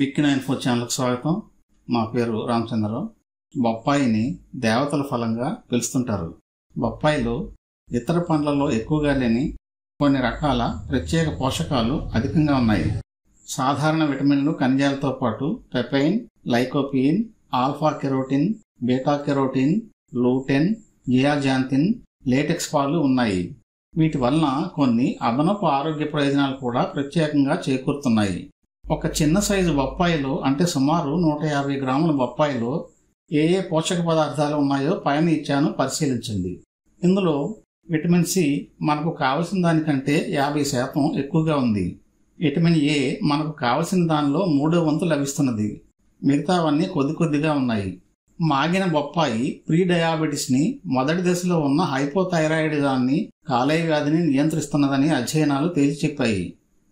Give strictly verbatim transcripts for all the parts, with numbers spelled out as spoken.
Bikkina info ఛానల్కి స్వాగతం. నా పేరు రామచంద్రరావు. బొప్పాయిని దేవతల ఫలంగా పిలుస్తుంటారు. బొప్పాయిలో ఇతర పండ్లలో ఎక్కువగా లేని కొన్ని రకాల ప్రత్యేక పోషకాలు అధికంగా ఉన్నాయి. సాధారణ విటమిన్లు, ఖనిజాలతో పాటు papain, lycopene, alpha carotene, beta carotene, lutein, zeaxanthin, latex పాలు ఉన్నాయి. వీటి వలన కొన్ని అదనపు ఆరోగ్య ప్రయోజనాలు కూడా ప్రత్యేకంగా చేకూరుతున్నాయి. ఒక చిన్న సైజు బొప్పాయిలో, అంటే సుమారు నూట యాభై గ్రాముల బొప్పాయిలో ఏ ఏ పోషక పదార్థాలు ఉన్నాయో పైన ఇచ్చాను, పరిశీలించండి. ఇందులో విటమిన్ సి మనకు కావలసిన దానికంటే యాభై శాతం ఎక్కువగా ఉంది. విటమిన్ ఏ మనకు కావలసిన దానిలో మూడో వంతు లభిస్తున్నది. మిగతావన్నీ కొద్ది కొద్దిగా ఉన్నాయి. మాగిన బొప్పాయి ప్రీ డయాబెటీస్ని, మొదటి దశలో ఉన్న హైపోథైరాయిడిజాన్ని, కాలేయ వ్యాధిని నియంత్రిస్తున్నదని అధ్యయనాలు తేల్చి చెప్పాయి.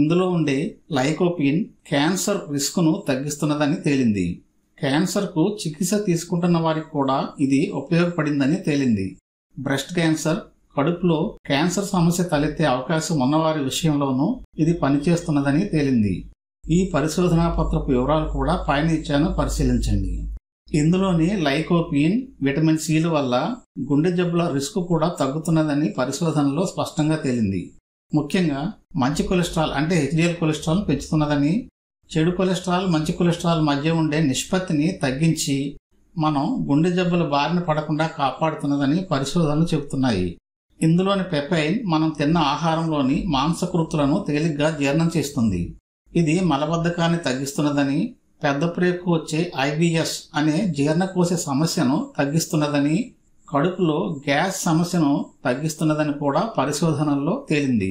ఇందులో ఉండే లైకోపీన్ క్యాన్సర్ రిస్క్ను తగ్గిస్తున్నదని తేలింది. క్యాన్సర్కు చికిత్స తీసుకుంటున్న వారికి కూడా ఇది ఉపయోగపడిందని తేలింది. బ్రెస్ట్ క్యాన్సర్, కడుపులో క్యాన్సర్ సమస్య తలెత్తే అవకాశం ఉన్నవారి విషయంలోనూ ఇది పనిచేస్తున్నదని తేలింది. ఈ పరిశోధనా పత్రపు వివరాలు కూడా పైన ఇచ్చాను, పరిశీలించండి. ఇందులోని లైకోపీన్, విటమిన్ సిల వల్ల గుండె జబ్బుల రిస్క్ కూడా తగ్గుతున్నదని పరిశోధనలో స్పష్టంగా తేలింది. ముఖ్యంగా మంచి కొలెస్ట్రాల్, అంటే హెచ్డిఎల్ కొలెస్ట్రాల్ పెంచుతున్నదని, చెడు కొలెస్ట్రాల్ మంచి కొలెస్ట్రాల్ మధ్య ఉండే నిష్పత్తిని తగ్గించి మనం గుండె జబ్బుల బారిన పడకుండా కాపాడుతున్నదని పరిశోధనలు చెబుతున్నాయి. ఇందులోని పెపైన్ మనం తిన్న ఆహారంలోని మాంసకృతులను తేలిగ్గా జీర్ణం చేస్తుంది. ఇది మలబద్ధకాన్ని తగ్గిస్తున్నదని, పెద్ద ప్రేగు వచ్చే ఐబిఎస్ అనే జీర్ణకోశ సమస్యను తగ్గిస్తున్నదని, కడుపులో గ్యాస్ సమస్యను తగ్గిస్తున్నదని కూడా పరిశోధనల్లో తేలింది.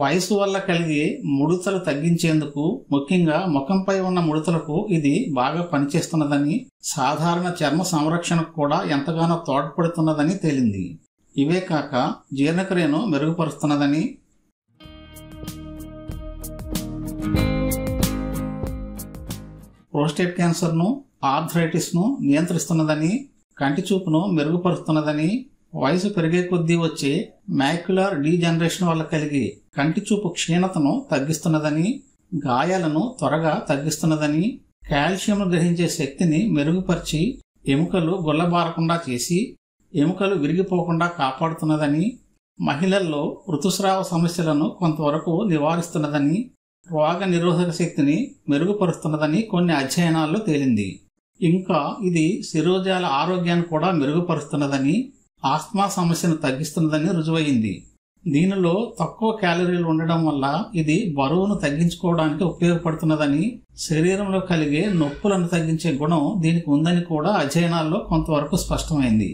వయసు వల్ల కలిగే ముడతలు తగ్గించేందుకు, ముఖ్యంగా ముఖంపై ఉన్న ముడతలకు ఇది బాగా పనిచేస్తున్నదని, సాధారణ చర్మ సంరక్షణకు కూడా ఎంతగానో తోడ్పడుతున్నదని తేలింది. ఇవే కాక జీర్ణక్రియను మెరుగుపరుస్తున్నదని, ప్రోస్టేట్ క్యాన్సర్ను, ఆర్థరైటిస్ను నియంత్రిస్తున్నదని, కంటి చూపును మెరుగుపరుస్తున్నదని, వయసు పెరిగే కొద్దీ వచ్చే మ్యాక్యులర్ డీజనరేషన్ వల్ల కలిగే కంటి చూపు క్షీణతను తగ్గిస్తున్నదని, గాయాలను త్వరగా తగ్గిస్తున్నదని, కాల్షియం గ్రహించే శక్తిని మెరుగుపరిచి ఎముకలు గుల్లబారకుండా చేసి ఎముకలు విరిగిపోకుండా కాపాడుతున్నదని, మహిళల్లో ఋతుస్రావ సమస్యలను కొంతవరకు నివారిస్తున్నదని, రోగ నిరోధక శక్తిని మెరుగుపరుస్తున్నదని కొన్ని అధ్యయనాల్లో తేలింది. ఇంకా ఇది శిరోజాల ఆరోగ్యాన్ని కూడా మెరుగుపరుస్తున్నదని, ఆస్మా సమస్యను తగ్గిస్తున్నదని రుజువైంది. దీనిలో తక్కువ క్యాలరీలు ఉండడం వల్ల ఇది బరువును తగ్గించుకోవడానికి ఉపయోగపడుతున్నదని, శరీరంలో కలిగే నొప్పులను తగ్గించే గుణం దీనికి ఉందని కూడా అధ్యయనాల్లో కొంతవరకు స్పష్టమైంది.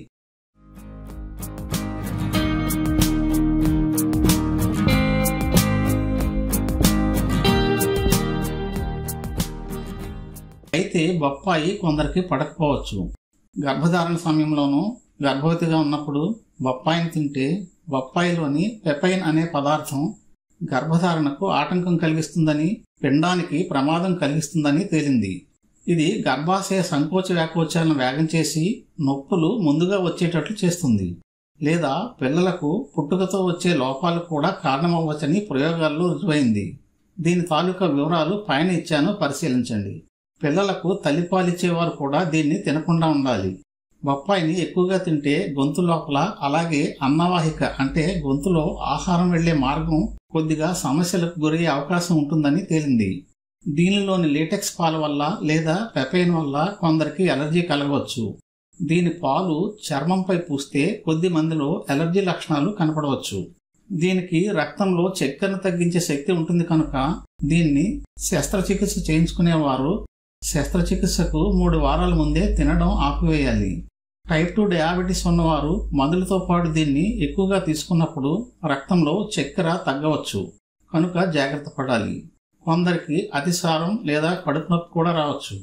అయితే బొప్పాయి కొందరికి పడకపోవచ్చు. గర్భధారణ సమయంలోనూ, గర్భవతిగా ఉన్నప్పుడు బొప్పాయిని తింటే బొప్పాయిలోని పెపైన్ అనే పదార్థం గర్భధారణకు ఆటంకం కలిగిస్తుందని, పిండానికి ప్రమాదం కలిగిస్తుందని తేలింది. ఇది గర్భాశయ సంకోచ వ్యాకోచాలను వేగం చేసి నొప్పులు ముందుగా వచ్చేటట్లు చేస్తుంది. లేదా పిల్లలకు పుట్టుకతో వచ్చే లోపాలు కూడా కారణమవ్వచ్చని ప్రయోగాల్లో రుజువైంది. దీని తాలూకా వివరాలు పైన ఇచ్చాను, పరిశీలించండి. పిల్లలకు తల్లిపాలిచ్చేవారు కూడా దీన్ని తినకుండా ఉండాలి. బొప్పాయిని ఎక్కువగా తింటే గొంతు లోపల, అలాగే అన్నవాహిక, అంటే గొంతులో ఆహారం వెళ్లే మార్గం కొద్దిగా సమస్యలకు గురయ్యే అవకాశం ఉంటుందని తేలింది. దీనిలోని లేటెక్స్ పాల వల్ల లేదా పెపైన్ వల్ల కొందరికి ఎలర్జీ కలగవచ్చు. దీని పాలు చర్మంపై పూస్తే కొద్ది మందిలో ఎలర్జీ లక్షణాలు కనపడవచ్చు. దీనికి రక్తంలో చక్కెరను తగ్గించే శక్తి ఉంటుంది కనుక దీన్ని శస్త్రచికిత్స చేయించుకునేవారు శస్త్రచికిత్సకు మూడు వారాల ముందే తినడం ఆపివేయాలి. టైప్ టూ డయాబెటీస్ ఉన్నవారు మందులతో పాటు దీన్ని ఎక్కువగా తీసుకున్నప్పుడు రక్తంలో చక్కెర తగ్గవచ్చు కనుక జాగ్రత్త పడాలి. కొందరికి అతిసారం లేదా కడుపు నొప్పి కూడా రావచ్చు.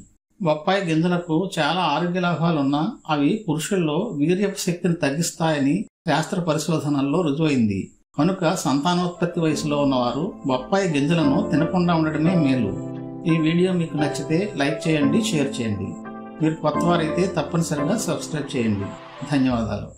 బొప్పాయి గింజలకు చాలా ఆరోగ్య లాభాలున్నా అవి పురుషుల్లో వీర్యపు శక్తిని తగ్గిస్తాయని శాస్త్ర పరిశోధనల్లో రుజువైంది. కనుక సంతానోత్పత్తి వయసులో ఉన్నవారు బొప్పాయి గింజలను తినకుండా ఉండడమే మేలు. ఈ వీడియో మీకు నచ్చితే లైక్ చేయండి, షేర్ చేయండి. మీరు కొత్తవారైతే తప్పనిసరిగా సబ్స్క్రైబ్ చేయండి. ధన్యవాదాలు.